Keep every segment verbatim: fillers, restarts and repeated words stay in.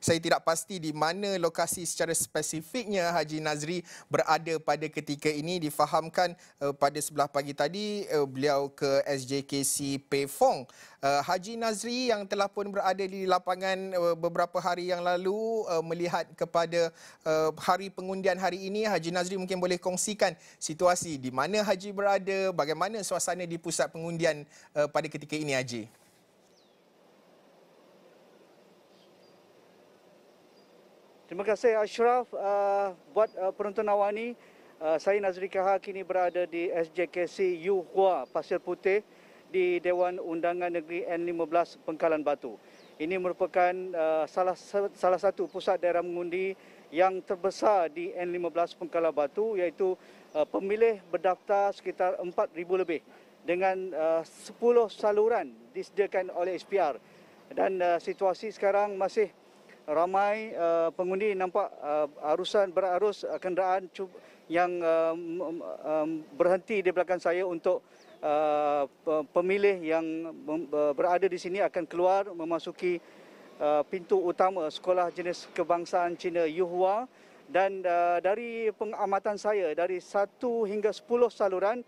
Saya tidak pasti di mana lokasi secara spesifiknya Haji Nazri berada pada ketika ini. Difahamkan uh, pada sebelah pagi tadi uh, beliau ke S J K C Peifong. Uh, Haji Nazri yang telah pun berada di lapangan uh, beberapa hari yang lalu uh, melihat kepada uh, hari pengundian hari ini, Haji Nazri mungkin boleh kongsikan situasi di mana Haji berada, bagaimana suasana di pusat pengundian uh, pada ketika ini, Haji. Terima kasih Ashraf uh, buat uh, penonton awal ini. Uh, saya Nazri Khaqin kini berada di S J K C Yu Hua Pasir Putih di Dewan Undangan Negeri N lima belas Pengkalan Batu. Ini merupakan uh, salah salah satu pusat daerah mengundi yang terbesar di N lima belas Pengkalan Batu, iaitu uh, pemilih berdaftar sekitar empat ribu lebih dengan uh, sepuluh saluran disediakan oleh S P R. Dan uh, situasi sekarang masih ramai uh, pengundi, nampak uh, arusan berarus uh, kenderaan yang uh, um, berhenti di belakang saya untuk uh, pemilih yang berada di sini akan keluar memasuki uh, pintu utama Sekolah Jenis Kebangsaan Cina Yu Hua. Dan uh, dari pengamatan saya, dari satu hingga sepuluh saluran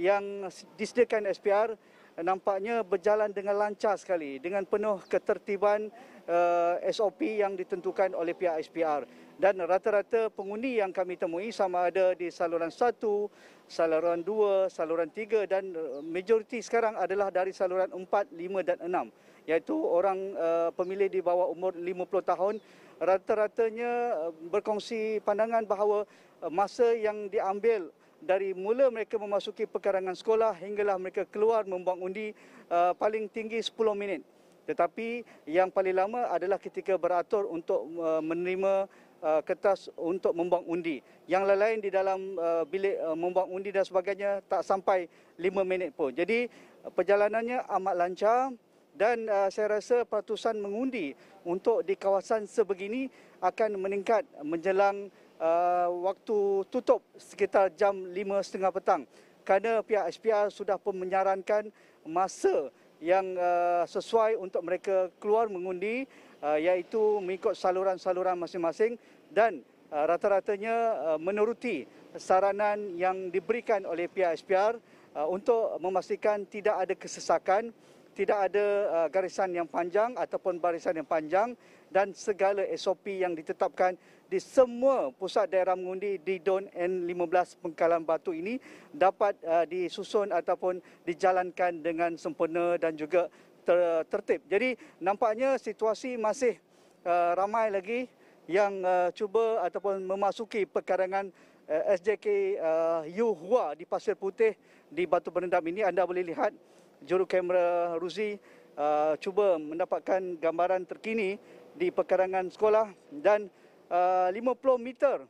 yang disediakan S P R, nampaknya berjalan dengan lancar sekali, dengan penuh ketertiban uh, S O P yang ditentukan oleh pihak S P R. Dan rata-rata pengundi yang kami temui sama ada di saluran satu, saluran dua, saluran tiga, dan majoriti sekarang adalah dari saluran empat, lima dan enam, iaitu orang uh, pemilih di bawah umur lima puluh tahun. Rata-ratanya uh, berkongsi pandangan bahawa uh, masa yang diambil dari mula mereka memasuki pekarangan sekolah hinggalah mereka keluar membuang undi uh, paling tinggi sepuluh minit. Tetapi yang paling lama adalah ketika beratur untuk uh, menerima uh, kertas untuk membuang undi. Yang lain-lain di dalam uh, bilik uh, membuang undi dan sebagainya tak sampai lima minit pun. Jadi perjalanannya amat lancar. Dan uh, saya rasa peratusan mengundi untuk di kawasan sebegini akan meningkat menjelang uh, waktu tutup sekitar jam lima tiga puluh petang, kerana pihak S P R sudah pun menyarankan masa yang uh, sesuai untuk mereka keluar mengundi, uh, iaitu mengikut saluran-saluran masing-masing dan uh, rata-ratanya uh, menuruti saranan yang diberikan oleh pihak S P R uh, untuk memastikan tidak ada kesesakan, tidak ada uh, garisan yang panjang ataupun barisan yang panjang, dan segala S O P yang ditetapkan di semua pusat daerah mengundi di D U N N lima belas Pengkalan Batu ini dapat uh, disusun ataupun dijalankan dengan sempurna dan juga ter tertib. Jadi nampaknya situasi masih uh, ramai lagi yang uh, cuba ataupun memasuki pekarangan uh, S J K uh, Yu Hua di Pasir Putih di Batu Berendam ini. Anda boleh lihat juru kamera Ruzi uh, cuba mendapatkan gambaran terkini di pekarangan sekolah, dan uh, lima puluh meter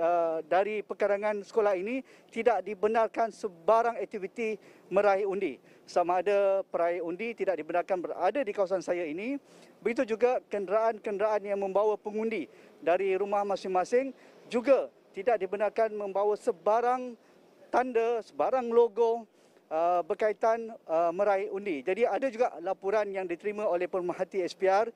uh, dari pekarangan sekolah ini tidak dibenarkan sebarang aktiviti meraih undi. Sama ada peraih undi tidak dibenarkan berada di kawasan saya ini. Begitu juga kenderaan-kenderaan yang membawa pengundi dari rumah masing-masing juga tidak dibenarkan membawa sebarang tanda, sebarang logo Uh, berkaitan uh, meraih undi. Jadi ada juga laporan yang diterima oleh pemerhati S P R,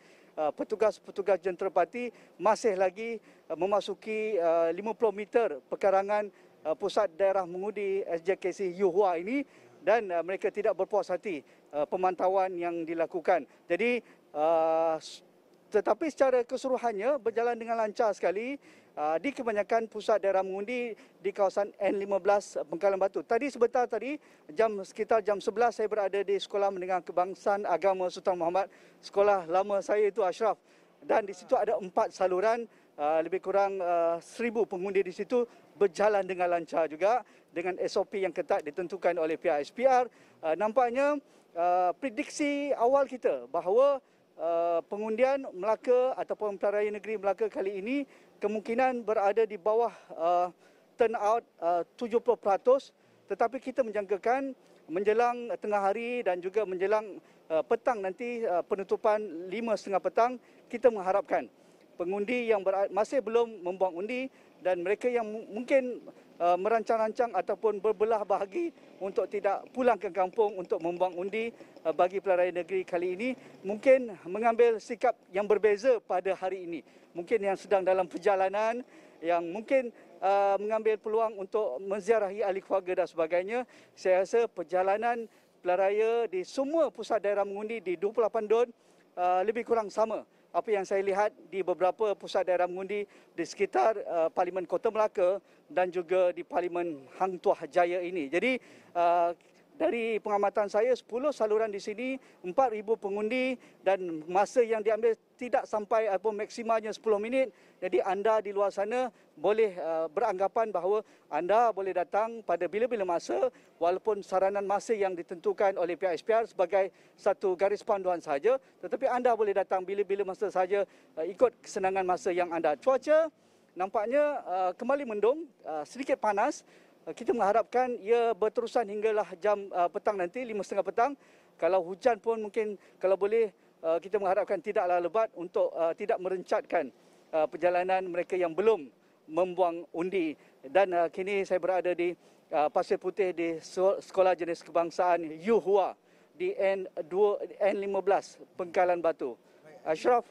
petugas-petugas uh, jenterpati masih lagi uh, memasuki uh, lima puluh meter pekarangan uh, pusat daerah mengundi S J K C Yu Hua ini, dan uh, mereka tidak berpuas hati uh, pemantauan yang dilakukan. Jadi uh, tetapi secara keseluruhannya berjalan dengan lancar sekali uh, di kebanyakan pusat daerah mengundi di kawasan N lima belas Pengkalan Batu. Tadi sebentar tadi jam sekitar jam sebelas saya berada di Sekolah Menengah Kebangsaan Agama Sultan Muhammad, sekolah lama saya itu Ashraf, dan di situ ada empat saluran uh, lebih kurang uh, seribu pengundi di situ, berjalan dengan lancar juga dengan S O P yang ketat ditentukan oleh pihak S P R. Uh, nampaknya uh, prediksi awal kita bahawa Uh, pengundian Melaka ataupun Pilihan Raya Negeri Melaka kali ini kemungkinan berada di bawah uh, turnout uh, tujuh puluh peratus, tetapi kita menjangkakan menjelang tengah hari dan juga menjelang uh, petang nanti uh, penutupan lima tiga puluh petang, kita mengharapkan pengundi yang berada, masih belum membuang undi dan mereka yang mungkin uh, merancang-rancang ataupun berbelah bahagi untuk tidak pulang ke kampung untuk membuang undi uh, bagi pelarian negeri kali ini mungkin mengambil sikap yang berbeza pada hari ini. Mungkin yang sedang dalam perjalanan, yang mungkin uh, mengambil peluang untuk menziarahi ahli keluarga dan sebagainya. Saya rasa perjalanan pelaraya di semua pusat daerah mengundi di dua puluh lapan D U N uh, lebih kurang sama. Apa yang saya lihat di beberapa pusat daerah mengundi di sekitar uh, Parlimen Kota Melaka dan juga di Parlimen Hang Tuah Jaya ini. Jadi uh, dari pengamatan saya, sepuluh saluran di sini, empat ribu pengundi dan masa yang diambil tidak sampai apa maksimalnya sepuluh minit. Jadi anda di luar sana boleh uh, beranggapan bahawa anda boleh datang pada bila-bila masa walaupun saranan masa yang ditentukan oleh pihak S P R sebagai satu garis panduan sahaja. Tetapi anda boleh datang bila-bila masa sahaja uh, ikut kesenangan masa yang anda. Cuaca nampaknya uh, kembali mendung, uh, sedikit panas. Kita mengharapkan ia berterusan hinggalah jam uh, petang nanti, lima tiga puluh petang. Kalau hujan pun mungkin kalau boleh uh, kita mengharapkan tidaklah lebat untuk uh, tidak merencatkan uh, perjalanan mereka yang belum membuang undi. Dan uh, kini saya berada di uh, Pasir Putih di Sekolah Jenis Kebangsaan Yu Hua di N dua N lima belas Pengkalan Batu. Ashraf.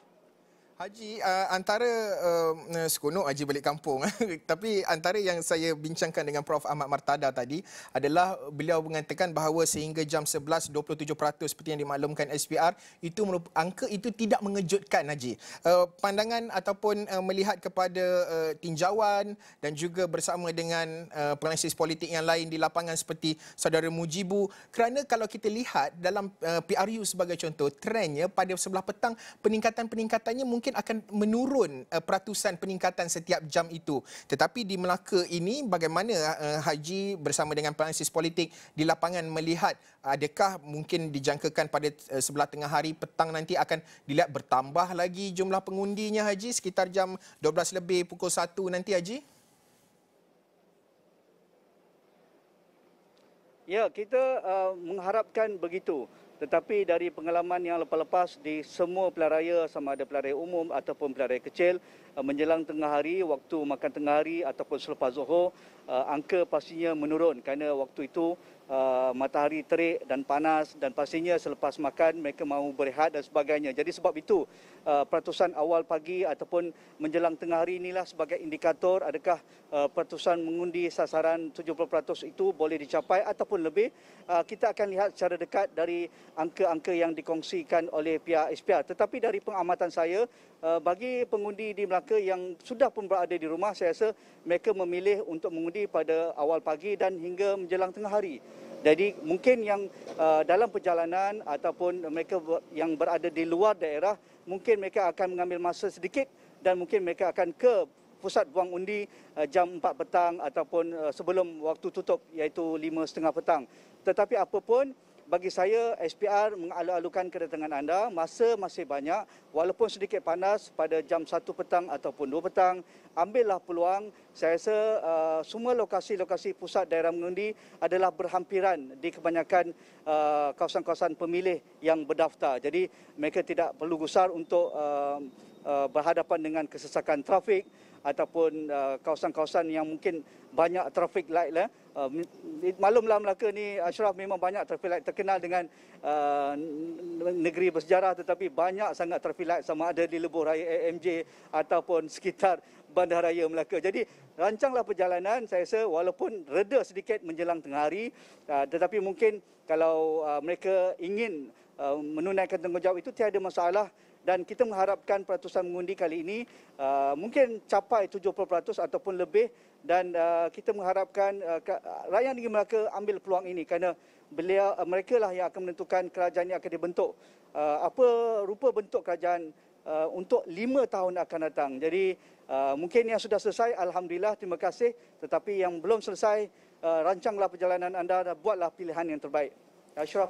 Haji, antara uh, seronok Haji balik kampung. Tapi antara yang saya bincangkan dengan Prof Ahmad Martada tadi adalah beliau mengatakan bahawa sehingga jam sebelas, dua puluh tujuh peratus seperti yang dimaklumkan S P R, itu angka itu tidak mengejutkan, Haji. Uh, pandangan ataupun uh, melihat kepada uh, tinjauan dan juga bersama dengan uh, penganalisis politik yang lain di lapangan seperti Saudara Mujibu. Kerana kalau kita lihat dalam uh, P R U sebagai contoh, trennya pada sebelah petang peningkatan-peningkatannya mungkin akan menurun uh, peratusan peningkatan setiap jam itu. Tetapi di Melaka ini bagaimana uh, Haji bersama dengan penganalisis politik di lapangan melihat adakah mungkin dijangkakan pada uh, sebelah tengah hari petang nanti akan dilihat bertambah lagi jumlah pengundinya, Haji, sekitar jam dua belas lebih pukul satu nanti, Haji? Ya, kita uh, mengharapkan begitu. Tetapi dari pengalaman yang lepas-lepas di semua pelaraya, sama ada pelaraya umum ataupun pelaraya kecil, menjelang tengah hari, waktu makan tengah hari ataupun selepas Zuhur, angka pastinya menurun kerana waktu itu matahari terik dan panas dan pastinya selepas makan mereka mahu berehat dan sebagainya. Jadi sebab itu peratusan awal pagi ataupun menjelang tengah hari inilah sebagai indikator adakah peratusan mengundi sasaran tujuh puluh peratus itu boleh dicapai ataupun lebih. Kita akan lihat secara dekat dari angka-angka yang dikongsikan oleh pihak S P R. Tetapi dari pengamatan saya, bagi pengundi di Melaka yang sudah pun berada di rumah, saya rasa mereka memilih untuk mengundi pada awal pagi dan hingga menjelang tengah hari. Jadi mungkin yang dalam perjalanan ataupun mereka yang berada di luar daerah, mungkin mereka akan mengambil masa sedikit dan mungkin mereka akan ke pusat buang undi jam empat petang ataupun sebelum waktu tutup iaitu lima tiga puluh petang. Tetapi apa pun, bagi saya, S P R mengalu-alukan kedatangan anda. Masa masih banyak, walaupun sedikit panas pada jam satu petang ataupun dua petang. Ambillah peluang. Saya rasa uh, semua lokasi-lokasi pusat daerah mengundi adalah berhampiran di kebanyakan uh, kawasan-kawasan pemilih yang berdaftar. Jadi, mereka tidak perlu gusar untuk uh, uh, berhadapan dengan kesesakan trafik ataupun kawasan-kawasan uh, yang mungkin banyak traffic light lah. Uh, maklumlah Melaka ni, Ashraf, memang banyak traffic light, terkenal dengan uh, negeri bersejarah, tetapi banyak sangat traffic light sama ada di lebuh raya A M J ataupun sekitar bandaraya Melaka. Jadi rancanglah perjalanan, saya rasa walaupun reda sedikit menjelang tengah hari, uh, tetapi mungkin kalau uh, mereka ingin uh, menunaikan tanggungjawab itu tiada masalah. Dan kita mengharapkan peratusan mengundi kali ini uh, mungkin capai tujuh puluh peratus ataupun lebih. Dan uh, kita mengharapkan uh, rakyat negeri Melaka ambil peluang ini kerana beliau, uh, mereka lah yang akan menentukan kerajaan yang akan dibentuk. Uh, apa rupa bentuk kerajaan uh, untuk lima tahun akan datang. Jadi uh, mungkin yang sudah selesai, alhamdulillah, terima kasih. Tetapi yang belum selesai, uh, rancanglah perjalanan anda dan buatlah pilihan yang terbaik. Ashraf.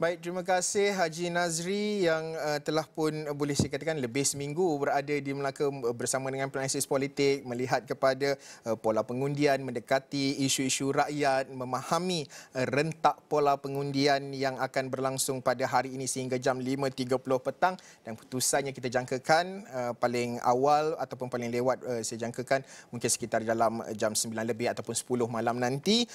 Baik, terima kasih Haji Nazri yang uh, telah pun uh, boleh saya katakan lebih seminggu berada di Melaka bersama dengan analisis politik, melihat kepada uh, pola pengundian, mendekati isu-isu rakyat, memahami uh, rentak pola pengundian yang akan berlangsung pada hari ini sehingga jam lima tiga puluh petang, dan putusannya kita jangkakan uh, paling awal ataupun paling lewat uh, saya jangkakan mungkin sekitar dalam jam sembilan lebih ataupun sepuluh malam nanti.